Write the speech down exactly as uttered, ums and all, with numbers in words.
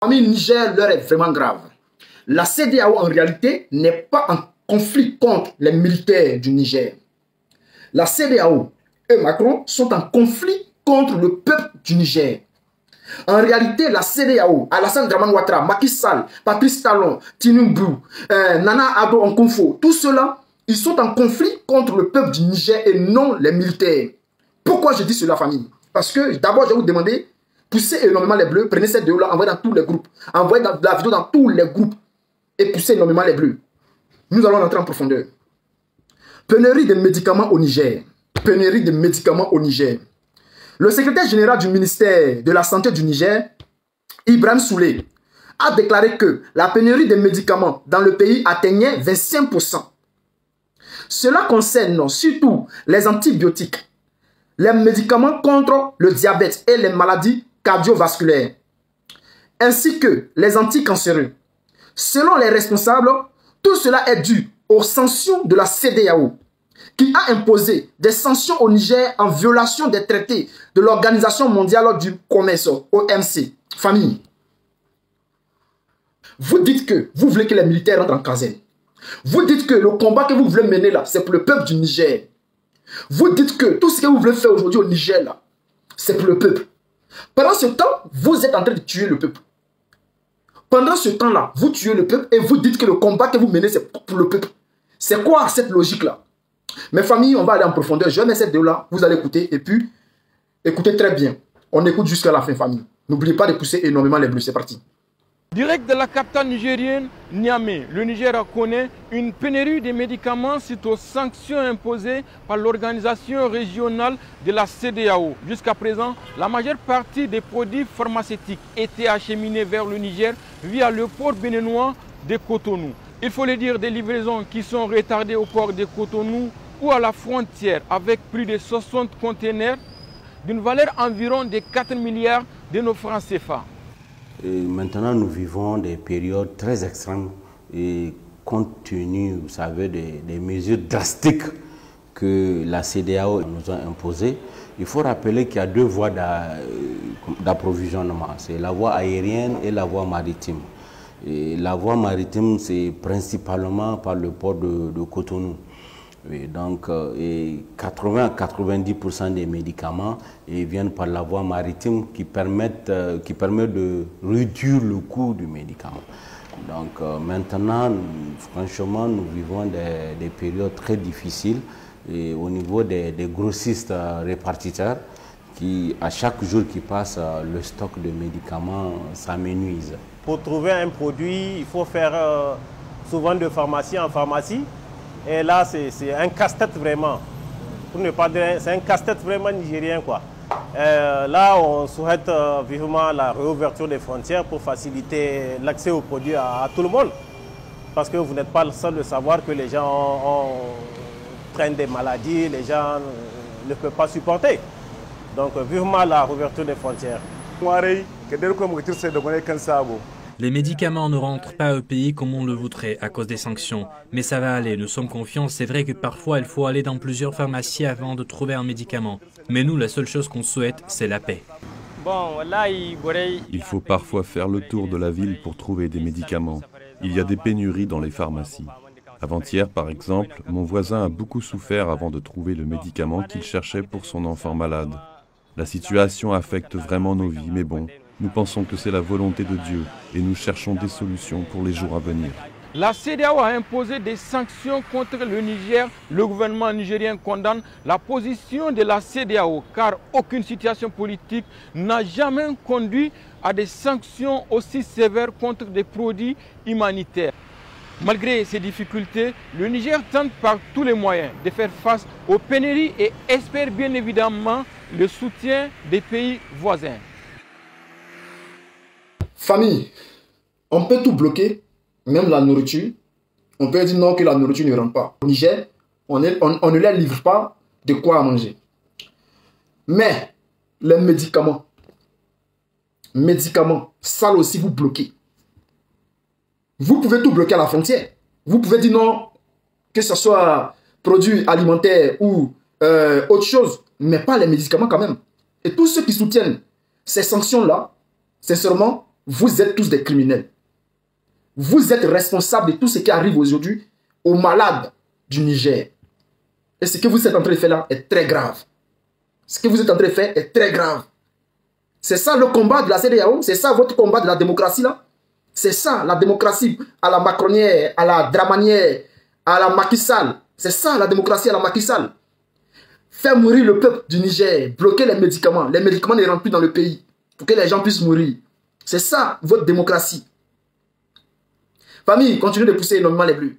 Ami Niger, l'heure est vraiment grave. La CEDEAO en réalité n'est pas en conflit contre les militaires du Niger. La CEDEAO et Macron sont en conflit contre le peuple du Niger. En réalité, la CEDEAO, Alassane Draman Ouattara, Maki Sall, Patrice Talon, Tinubu, euh, Nana Ado Ankonfo, tout cela, ils sont en conflit contre le peuple du Niger et non les militaires. Pourquoi je dis cela, famille? Parce que d'abord, je vais vous demander... Poussez énormément les bleus, prenez cette vidéo-là, envoyez dans tous les groupes. Envoyez dans, la vidéo dans tous les groupes et poussez énormément les bleus. Nous allons entrer en profondeur. Pénurie de médicaments au Niger. Pénurie de médicaments au Niger. Le secrétaire général du ministère de la Santé du Niger, Ibrahim Souley, a déclaré que la pénurie de médicaments dans le pays atteignait vingt-cinq pour cent. Cela concerne surtout les antibiotiques, les médicaments contre le diabète et les maladies cardiovasculaires, ainsi que les anticancéreux. Selon les responsables, tout cela est dû aux sanctions de la CEDEAO, qui a imposé des sanctions au Niger en violation des traités de l'Organisation mondiale du commerce, O M C. Famille, vous dites que vous voulez que les militaires rentrent en caserne. Vous dites que le combat que vous voulez mener là, c'est pour le peuple du Niger. Vous dites que tout ce que vous voulez faire aujourd'hui au Niger là, c'est pour le peuple. Pendant ce temps, vous êtes en train de tuer le peuple. Pendant ce temps-là, vous tuez le peuple et vous dites que le combat que vous menez, c'est pour le peuple. C'est quoi cette logique-là? Mes familles, on va aller en profondeur. Je mets cette vidéo-là, vous allez écouter et puis écoutez très bien. On écoute jusqu'à la fin, famille. N'oubliez pas de pousser énormément les bleus. C'est parti. Direct de la capitale nigérienne, Niamey, le Niger connaît une pénurie de médicaments suite aux sanctions imposées par l'organisation régionale de la CEDEAO. Jusqu'à présent, la majeure partie des produits pharmaceutiques étaient acheminés vers le Niger via le port béninois de Cotonou. Il faut le dire, des livraisons qui sont retardées au port de Cotonou ou à la frontière avec plus de soixante conteneurs d'une valeur environ de quatre milliards de nos francs C F A. Et maintenant, nous vivons des périodes très extrêmes et compte tenu, vous savez, des, des mesures drastiques que la CEDEAO nous a imposées. Il faut rappeler qu'il y a deux voies d'approvisionnement, c'est la voie aérienne et la voie maritime. Et la voie maritime, c'est principalement par le port de, de Cotonou. Et donc, et quatre-vingts à quatre-vingt-dix pour cent des médicaments et viennent par la voie maritime qui permettent, qui permettent de réduire le coût du médicament. Donc maintenant, franchement, nous vivons des, des périodes très difficiles et au niveau des, des grossistes répartiteurs qui, à chaque jour qui passe, le stock de médicaments s'amenuise. Pour trouver un produit, il faut faire souvent de pharmacie en pharmacie. Et là, c'est un casse-tête vraiment, pour ne pas dire, c'est un casse-tête vraiment nigérien, quoi. Euh, là, on souhaite euh, vivement la réouverture des frontières pour faciliter l'accès aux produits à, à tout le monde. Parce que vous n'êtes pas le seul de savoir que les gens ont, ont, traînent des maladies, les gens ne peuvent pas supporter. Donc, vivement la réouverture des frontières. Les médicaments ne rentrent pas au pays comme on le voudrait à cause des sanctions. Mais ça va aller, nous sommes confiants. C'est vrai que parfois, il faut aller dans plusieurs pharmacies avant de trouver un médicament. Mais nous, la seule chose qu'on souhaite, c'est la paix. Il faut parfois faire le tour de la ville pour trouver des médicaments. Il y a des pénuries dans les pharmacies. Avant-hier, par exemple, mon voisin a beaucoup souffert avant de trouver le médicament qu'il cherchait pour son enfant malade. La situation affecte vraiment nos vies, mais bon... Nous pensons que c'est la volonté de Dieu et nous cherchons des solutions pour les jours à venir. La CEDEAO a imposé des sanctions contre le Niger. Le gouvernement nigérien condamne la position de la CEDEAO car aucune situation politique n'a jamais conduit à des sanctions aussi sévères contre des produits humanitaires. Malgré ces difficultés, le Niger tente par tous les moyens de faire face aux pénuries et espère bien évidemment le soutien des pays voisins. Famille, on peut tout bloquer, même la nourriture. On peut dire non que la nourriture ne rentre pas. Au Niger, on, est, on, on ne leur livre pas de quoi à manger. Mais les médicaments, médicaments, ça aussi vous bloquez. Vous pouvez tout bloquer à la frontière. Vous pouvez dire non, que ce soit produits alimentaires ou euh, autre chose, mais pas les médicaments quand même. Et tous ceux qui soutiennent ces sanctions-là, c'est seulement vous êtes tous des criminels. Vous êtes responsables de tout ce qui arrive aujourd'hui aux malades du Niger. Et ce que vous êtes en train de faire là est très grave. Ce que vous êtes en train de faire est très grave. C'est ça le combat de la CEDEAO, c'est ça votre combat de la démocratie là. C'est ça la démocratie à la macronière, à la dramanière, à la Maki Sall. C'est ça la démocratie à la Maki Sall. Faire mourir le peuple du Niger, bloquer les médicaments. Les médicaments ne rentrent plus dans le pays pour que les gens puissent mourir. C'est ça votre démocratie. Famille, continuez de pousser énormément les bleus.